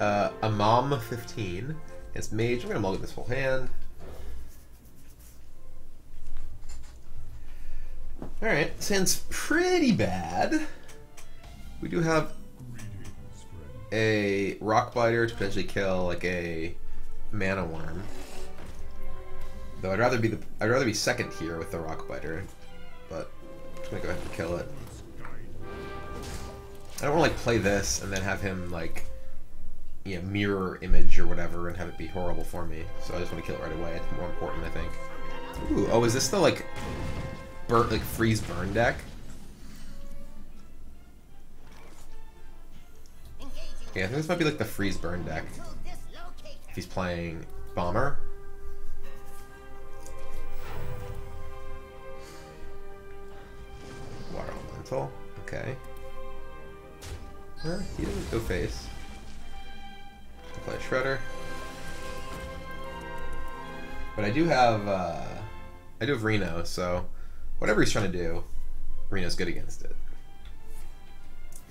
Amam 15. It's Mage. I'm going to mulligan this whole hand. Alright, this hand's pretty bad. We do have a Rock Biter to potentially kill like a Mana Worm. Though I'd rather be second here with the Rock Biter, but I'm just gonna go ahead and kill it. I don't want to like play this and then have him like, you know, mirror image or whatever and have it be horrible for me. So I just want to kill it right away. It's more important, I think. Ooh, oh, is this the like burn, like freeze burn deck? Yeah, I think this might be like the freeze burn deck. If he's playing Bomber. Water Elemental. Okay. He doesn't go face. Play Shredder. But I do have Reno, so whatever he's trying to do, Reno's good against it.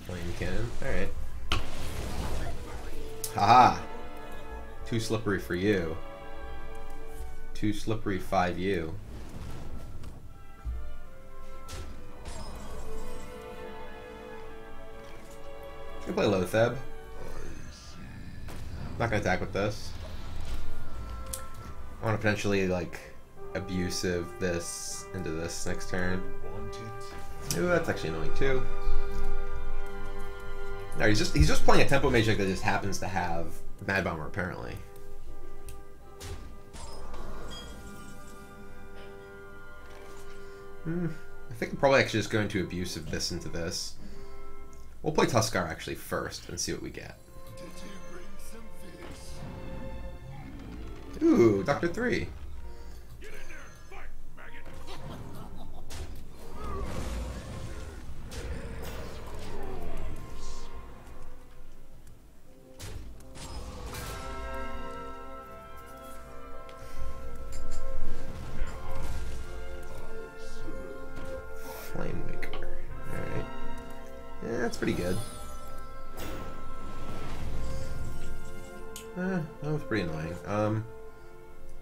Flame Cannon. Alright. Haha! Too slippery for you. Too slippery 5U. I'm gonna play Lotheb. Not gonna attack with this. I wanna potentially like abusive this into this next turn. Ooh, that's actually annoying too. No, he's just playing a tempo mage that just happens to have Mad Bomber apparently. I think I'm probably actually just going to abuse of this into this. We'll play Tuskar actually first and see what we get. Ooh, Dr. 3. Get in there and fight, Flame Waker. Alright. Yeah, that's pretty good. That was pretty annoying.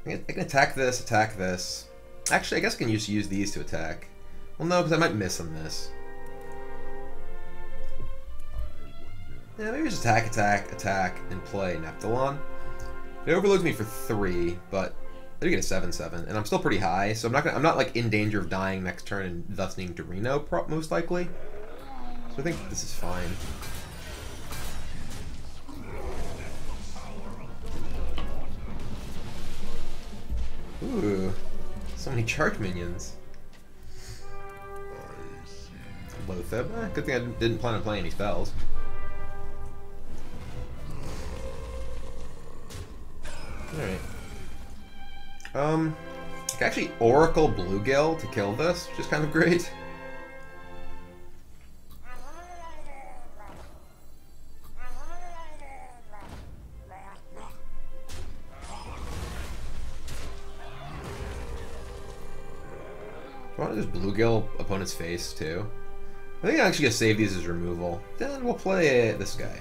I can attack this, attack this. Actually, I guess I can just use these to attack. Well, no, because I might miss on this. Yeah, maybe just attack, attack, attack, and play Neptulon. It overloads me for 3, but I do get a 7/7, and I'm still pretty high, so I'm not like in danger of dying next turn and thus needing to Reno most likely. So I think this is fine. Ooh, so many charge minions. Lotheb. Good thing I didn't plan on playing any spells. Alright. I can actually Oracle Bluegill to kill this, which is kind of great. There's Bluegill opponent's face too. I think I'm actually gonna save these as removal. Then we'll play this guy.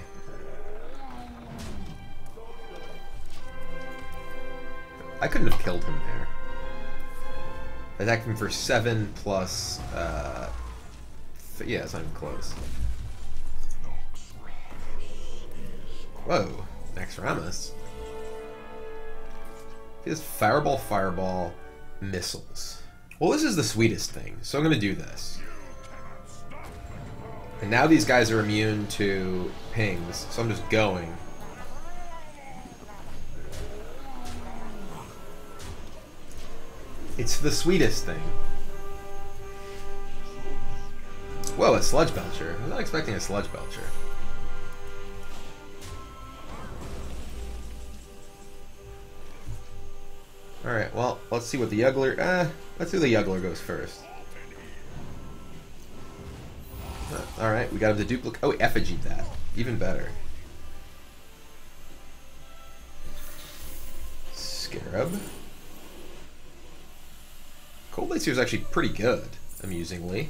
I couldn't have killed him there. I attacked him for 7 plus. Yeah, it's not even close. Whoa, Naxramas. He has Fireball, Fireball, Missiles. Well, this is the sweetest thing, so I'm going to do this. And now these guys are immune to pings, so I'm just going. It's the sweetest thing. Whoa, a Sludge Belcher. I was not expecting a Sludge Belcher. Alright, well, let's see what the Yuggler... let's see who the Yuggler goes first. Alright, we got him to duplicate... Oh, Effigy that. Even better. Scarab. Cold Blades here is actually pretty good, amusingly.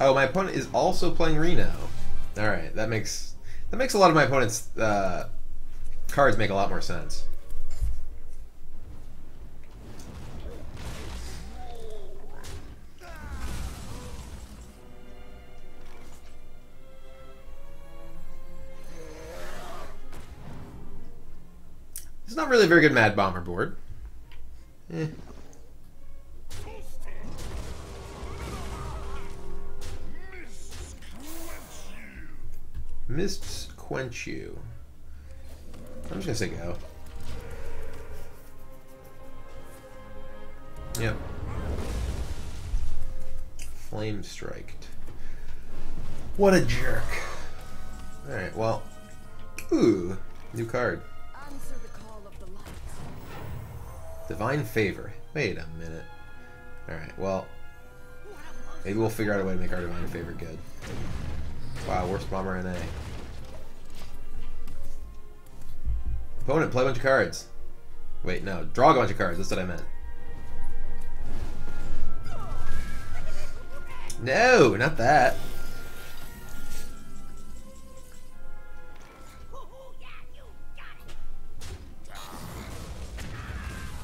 Oh, my opponent is also playing Reno. Alright, that makes a lot of my opponent's cards make a lot more sense. It's not really a very good Mad Bomber board. Eh. Mists quench you. I'm just gonna say go. Yep. Flame striked. What a jerk. Alright, well. Ooh, new card. Divine Favor. Wait a minute. Alright, well. Maybe we'll figure out a way to make our Divine Favor good. Wow, worst bomber NA. Opponent, play a bunch of cards. Wait, no, draw a bunch of cards. That's what I meant. No, not that.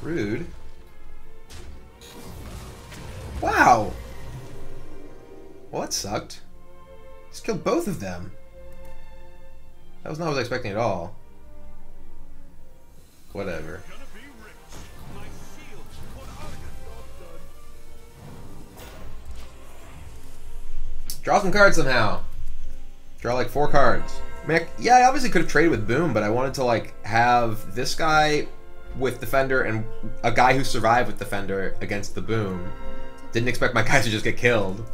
Rude. Wow. Well, that sucked. Just killed both of them. That was not what I was expecting at all. Whatever. Draw some cards somehow. Draw like 4 cards. I mean, yeah, I obviously could have traded with Boom, but I wanted to like have this guy with Defender and a guy who survived with Defender against the Boom. Didn't expect my guy to just get killed.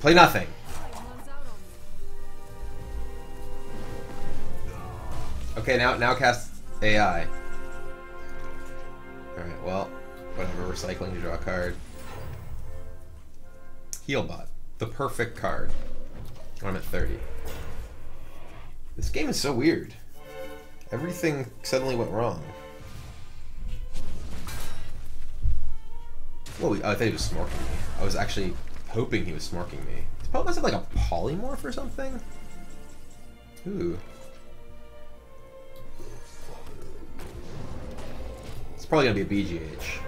Play nothing. Okay, now cast AI. Alright, well, whatever, recycling to draw a card. Healbot. The perfect card. I'm at 30. This game is so weird. Everything suddenly went wrong. Whoa, I thought he was snorking me. I was actually hoping he was snorking me. This Pokemon must have like a polymorph or something? Ooh. It's probably gonna be a BGH.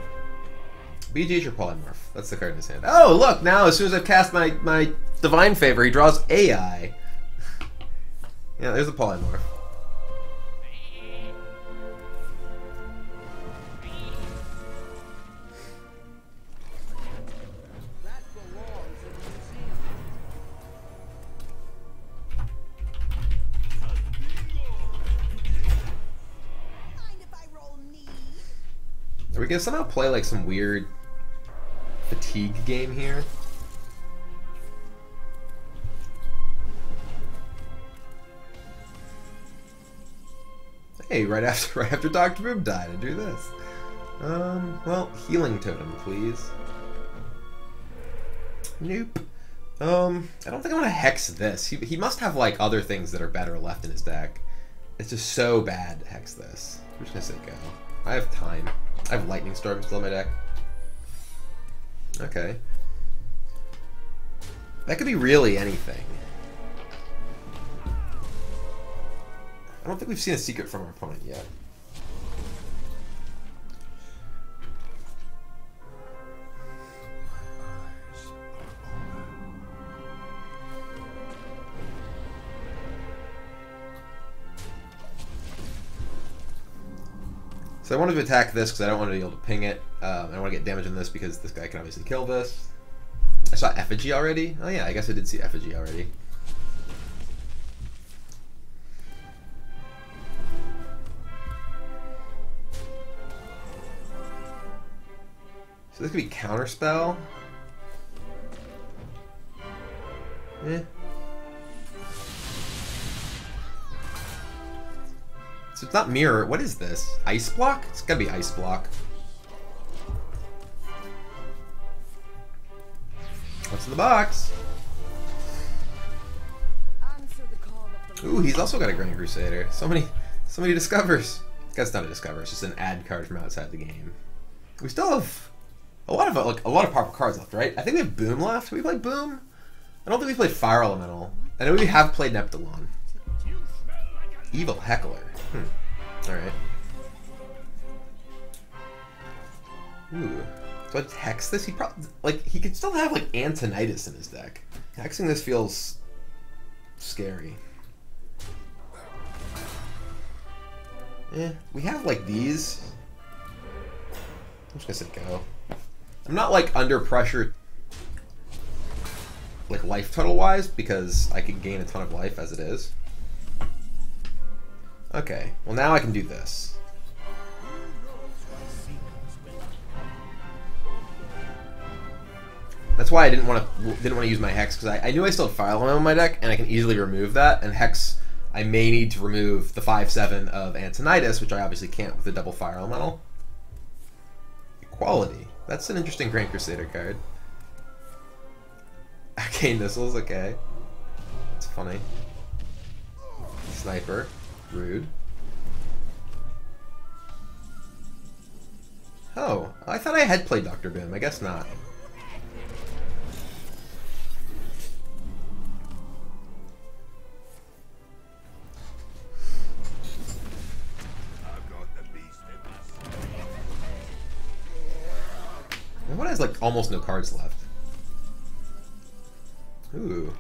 BGH or polymorph? That's the card in his hand. Oh, look! Now, as soon as I cast my Divine Favor, he draws AI. Yeah, there's the polymorph. Are we gonna somehow play like some weird fatigue game here? Hey, right after Dr. Boom died, I do this. Well, healing totem, please. Nope. I don't think I want to hex this. He must have like other things that are better left in his deck. It's just so bad to hex this. I'm just gonna say go. I have time. I have Lightning Storm still in my deck. Okay. That could be really anything. I don't think we've seen a secret from our opponent yet. So I wanted to attack this because I don't want to be able to ping it. I don't want to get damage on this because this guy can obviously kill this. I saw Effigy already? Oh yeah, I guess I did see Effigy already. So this could be Counterspell. Eh. So it's not mirror. What is this? Ice Block? It's gotta be Ice Block. What's in the box? Ooh, he's also got a Grand Crusader. So many discovers. That's not a discover. It's just an add card from outside the game. We still have a lot of powerful cards left, right? I think we have Boom left. Have we played Boom? I don't think we played Fire Elemental. I know we have played Neptulon. Evil Heckler. Hmm. All right. Ooh. Do I hex this? He probably he could still have Antonidas in his deck. Hexing this feels scary. Eh, we have these. I'm just gonna say go. I'm not under pressure life total wise because I can gain a ton of life as it is. Okay, well now I can do this. That's why I didn't want to use my hex because I knew I still had Fire Elemental on my deck and I can easily remove that, and hex I may need to remove the 5/7 of Antonidas, which I obviously can't with the double Fire Elemental. Equality. That's an interesting Grand Crusader card. Arcane Missiles, okay. That's funny. Sniper. Rude. Oh, I thought I had played Dr. Boom. I guess not. What has almost no cards left? Ooh.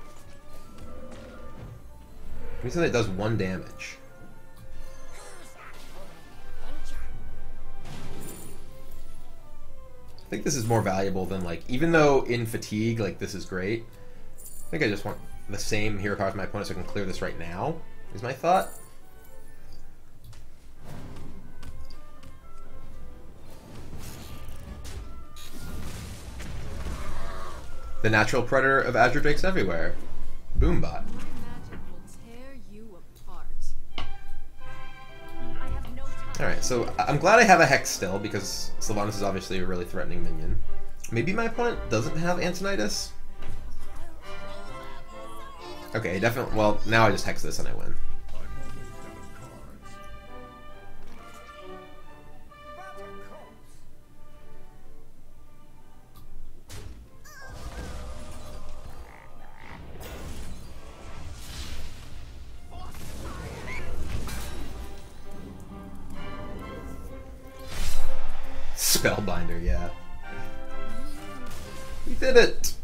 Give me something that does 1 damage. I think this is more valuable than even though in fatigue this is great. I think I just want the same hero card as my opponent so I can clear this right now, is my thought. The natural predator of Azure Drake's everywhere. Boombot. My magic will tear you apart. I have no time. Alright, so I'm glad I have a hex still because Sylvanas is obviously a really threatening minion. Maybe my opponent doesn't have Antonidas? Okay, definitely. Well, now I just hex this and I win. Spellbinder, yeah. We did it!